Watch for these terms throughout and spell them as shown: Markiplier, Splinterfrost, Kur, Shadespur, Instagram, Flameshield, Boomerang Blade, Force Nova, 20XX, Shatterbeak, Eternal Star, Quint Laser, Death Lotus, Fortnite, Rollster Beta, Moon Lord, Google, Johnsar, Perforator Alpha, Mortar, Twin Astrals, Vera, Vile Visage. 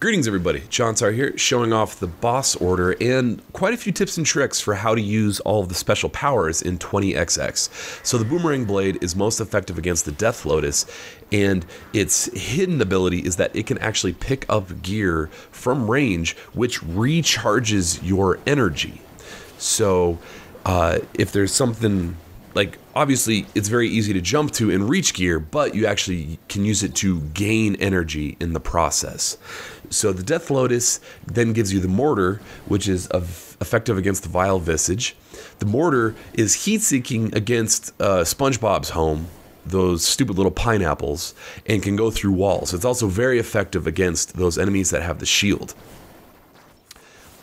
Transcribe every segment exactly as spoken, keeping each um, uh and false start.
Greetings everybody, Johnsar here, showing off the boss order and quite a few tips and tricks for how to use all of the special powers in twenty X X. So the Boomerang Blade is most effective against the Death Lotus, and its hidden ability is that it can actually pick up gear from range, which recharges your energy. So uh, if there's something like, obviously it's very easy to jump to and reach gear, but you actually can use it to gain energy in the process. So the Death Lotus then gives you the Mortar, which is effective against the Vile Visage. The Mortar is heat-seeking against uh, SpongeBob's home, those stupid little pineapples, and can go through walls. It's also very effective against those enemies that have the shield.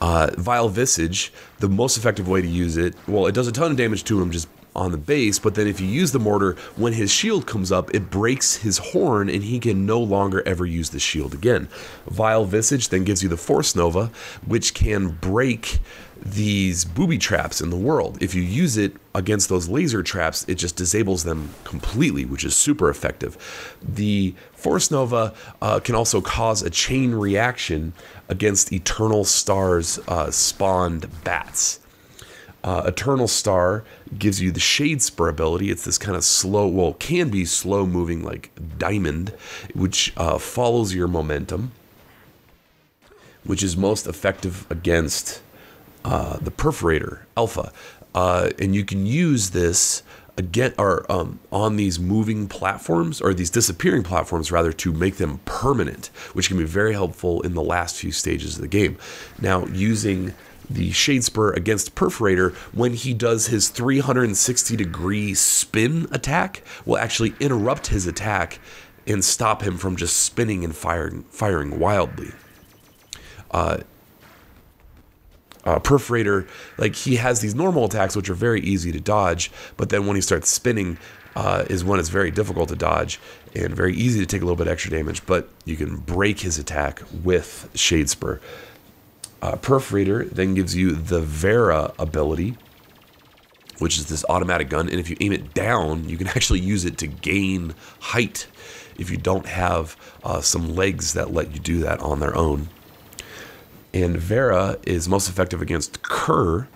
Uh, Vile Visage, the most effective way to use it, well, it does a ton of damage to him just on the base, but then if you use the Mortar, when his shield comes up, it breaks his horn and he can no longer ever use the shield again. Vile Visage then gives you the Force Nova, which can break these booby traps in the world. If you use it against those laser traps, it just disables them completely, which is super effective. The Force Nova uh, can also cause a chain reaction against Eternal Star's uh, spawned bats. Uh, Eternal Star gives you the Shadespur ability. It's this kind of slow, well, can be slow moving like diamond, which uh, follows your momentum, which is most effective against uh, the Perforator Alpha. Uh, and you can use this again, or um, on these moving platforms, or these disappearing platforms rather, to make them permanent, which can be very helpful in the last few stages of the game. Now, using the Shadespur against Perforator, when he does his three hundred sixty degree spin attack, will actually interrupt his attack and stop him from just spinning and firing, firing wildly. Uh, uh, Perforator, like, he has these normal attacks which are very easy to dodge, but then when he starts spinning uh, is when it's very difficult to dodge and very easy to take a little bit extra damage, but you can break his attack with Shadespur. Uh, Perforator then gives you the Vera ability, which is this automatic gun, and if you aim it down, you can actually use it to gain height if you don't have uh, some legs that let you do that on their own. And Vera is most effective against Kur,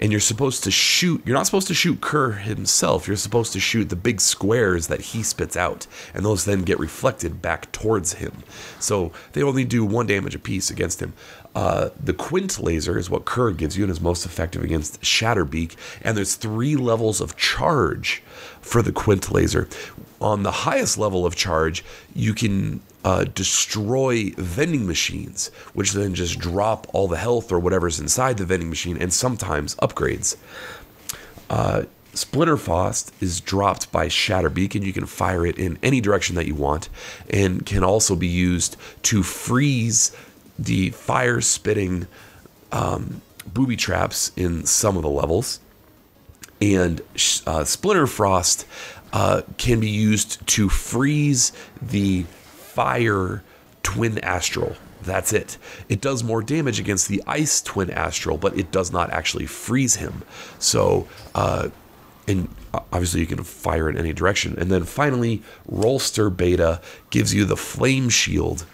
and you're supposed to shoot, you're not supposed to shoot Kur himself, you're supposed to shoot the big squares that he spits out, and those then get reflected back towards him. So they only do one damage apiece against him. Uh, the Quint Laser is what Kur gives you and is most effective against Shatterbeak, and there's three levels of charge for the Quint Laser. On the highest level of charge, you can uh, destroy vending machines, which then just drop all the health or whatever's inside the vending machine, and sometimes upgrades. Uh, Splinterfrost is dropped by Shatterbeak, and you can fire it in any direction that you want, and can also be used to freeze the fire-spitting um, booby traps in some of the levels. And uh, Splinterfrost Uh, can be used to freeze the fire Twin Astral. That's it. It does more damage against the ice Twin Astral, but it does not actually freeze him. So, uh, and obviously you can fire in any direction. And then finally, Rollster Beta gives you the Flame Shield.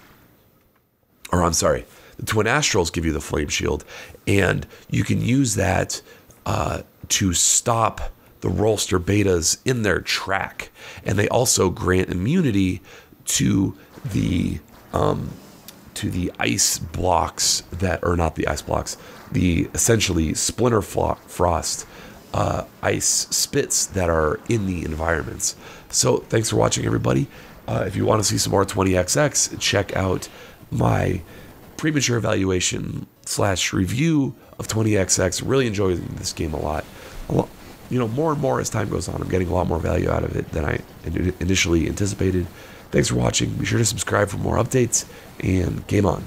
Or I'm sorry, the Twin Astrals give you the Flame Shield. And you can use that uh, to stop the Rollster Betas in their track, and they also grant immunity to the um, to the ice blocks that are not the ice blocks, the essentially Splinterfrost uh, ice spits that are in the environments. So thanks for watching, everybody. Uh, if you want to see some more twenty X X, check out my premature evaluation slash review of twenty X X. Really enjoying this game a lot. A lot You know, more and more as time goes on, I'm getting a lot more value out of it than I initially anticipated. Thanks for watching. Be sure to subscribe for more updates, and game on.